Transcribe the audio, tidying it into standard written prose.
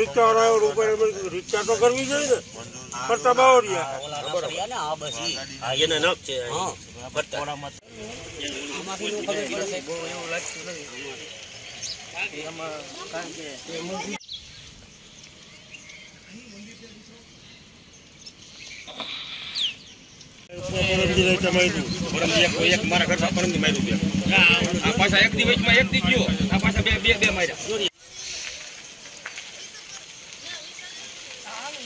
પરીક્ષા વાળા ઉપર રીક્ષા તો કરવી જોઈએ ને, ફરતા બાવળિયા એને નખ છે